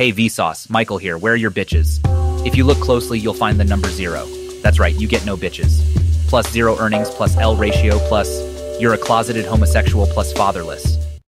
Hey, Vsauce, Michael here, where are your bitches? If you look closely, you'll find the number 0. That's right, you get no bitches. +0 earnings +L ratio +you're a closeted homosexual +fatherless.